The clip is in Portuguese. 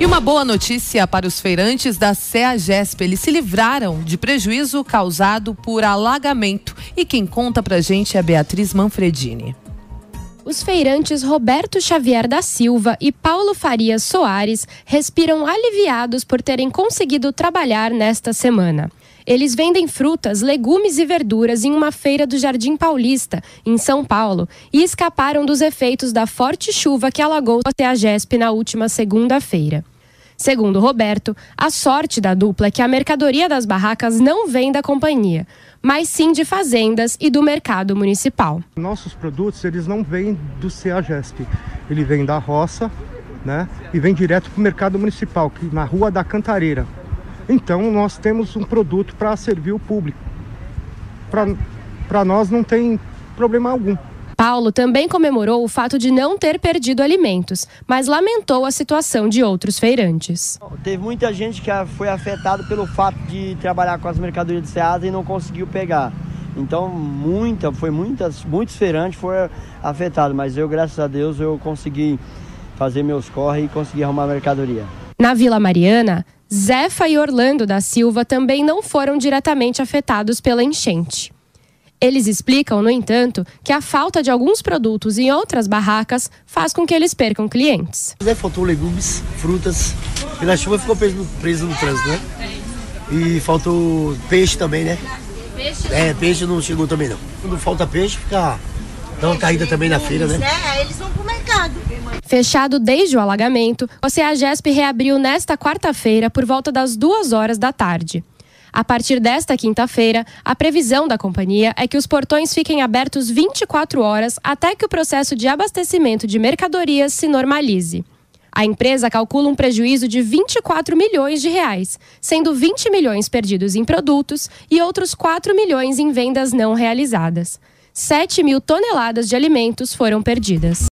E uma boa notícia para os feirantes da CEAGESP. Eles se livraram de prejuízo causado por alagamento. E quem conta pra gente é a Beatriz Manfredini. Os feirantes Roberto Xavier da Silva e Paulo Farias Soares respiram aliviados por terem conseguido trabalhar nesta semana. Eles vendem frutas, legumes e verduras em uma feira do Jardim Paulista, em São Paulo, e escaparam dos efeitos da forte chuva que alagou a CEAGESP na última segunda-feira. Segundo Roberto, a sorte da dupla é que a mercadoria das barracas não vem da companhia, mas sim de fazendas e do mercado municipal. Nossos produtos, eles não vêm do CEAGESP, ele vem da roça, né, e vem direto para o mercado municipal, que na Rua da Cantareira. Então, nós temos um produto para servir o público. Para nós não tem problema algum. Paulo também comemorou o fato de não ter perdido alimentos, mas lamentou a situação de outros feirantes. Teve muita gente que foi afetada pelo fato de trabalhar com as mercadorias de CEAGESP e não conseguiu pegar. Então, muitos feirantes foram afetados, mas eu, graças a Deus, eu consegui fazer meus corre e consegui arrumar a mercadoria. Na Vila Mariana, Zefa e Orlando da Silva também não foram diretamente afetados pela enchente. Eles explicam, no entanto, que a falta de alguns produtos em outras barracas faz com que eles percam clientes. Faltou legumes, frutas, e na chuva ficou preso no trânsito, né? E faltou peixe também, né? Peixe não chegou também, não. Quando falta peixe, fica... Dá uma caída também na feira, né? Eles vão pro mercado. Fechado desde o alagamento, o CEAGESP reabriu nesta quarta-feira por volta das 14h. A partir desta quinta-feira, a previsão da companhia é que os portões fiquem abertos 24 horas até que o processo de abastecimento de mercadorias se normalize. A empresa calcula um prejuízo de R$ 24 milhões, sendo 20 milhões perdidos em produtos e outros 4 milhões em vendas não realizadas. 7 mil toneladas de alimentos foram perdidas.